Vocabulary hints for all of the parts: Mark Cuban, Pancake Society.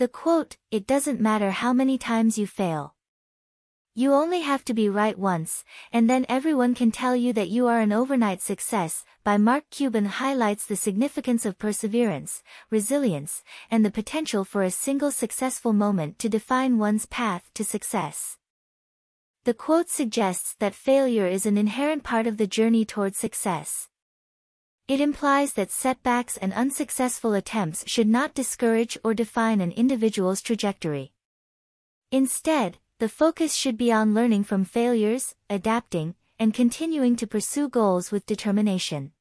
The quote, "It doesn't matter how many times you fail. You only have to be right once, and then everyone can tell you that you are an overnight success," by Mark Cuban highlights the significance of perseverance, resilience, and the potential for a single successful moment to define one's path to success. The quote suggests that failure is an inherent part of the journey toward success. It implies that setbacks and unsuccessful attempts should not discourage or define an individual's trajectory. Instead, the focus should be on learning from failures, adapting, and continuing to pursue goals with determination.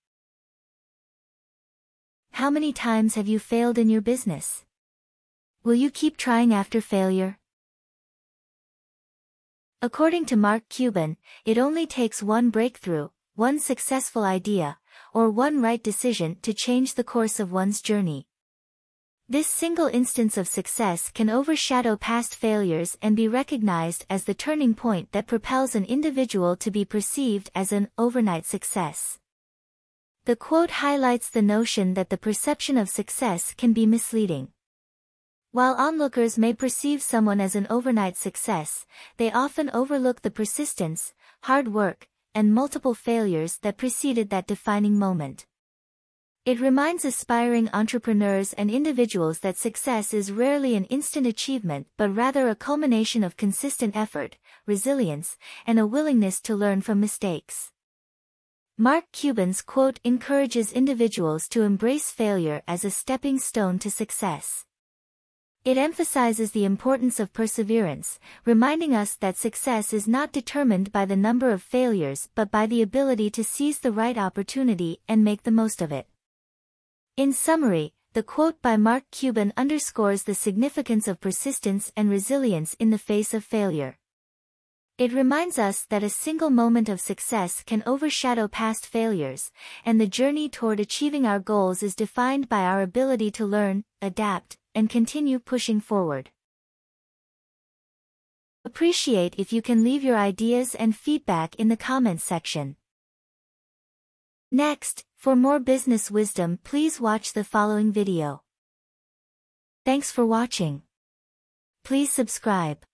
How many times have you failed in your business? Will you keep trying after failure? According to Mark Cuban, it only takes one breakthrough, one successful idea, or one right decision to change the course of one's journey. This single instance of success can overshadow past failures and be recognized as the turning point that propels an individual to be perceived as an overnight success. The quote highlights the notion that the perception of success can be misleading. While onlookers may perceive someone as an overnight success, they often overlook the persistence, hard work, and multiple failures that preceded that defining moment. It reminds aspiring entrepreneurs and individuals that success is rarely an instant achievement but rather a culmination of consistent effort, resilience, and a willingness to learn from mistakes. Mark Cuban's quote encourages individuals to embrace failure as a stepping stone to success. It emphasizes the importance of perseverance, reminding us that success is not determined by the number of failures but by the ability to seize the right opportunity and make the most of it. In summary, the quote by Mark Cuban underscores the significance of persistence and resilience in the face of failure. It reminds us that a single moment of success can overshadow past failures, and the journey toward achieving our goals is defined by our ability to learn, adapt, and continue pushing forward. Appreciate if you can leave your ideas and feedback in the comments section. Next, for more business wisdom, please watch the following video. Thanks for watching. Please subscribe.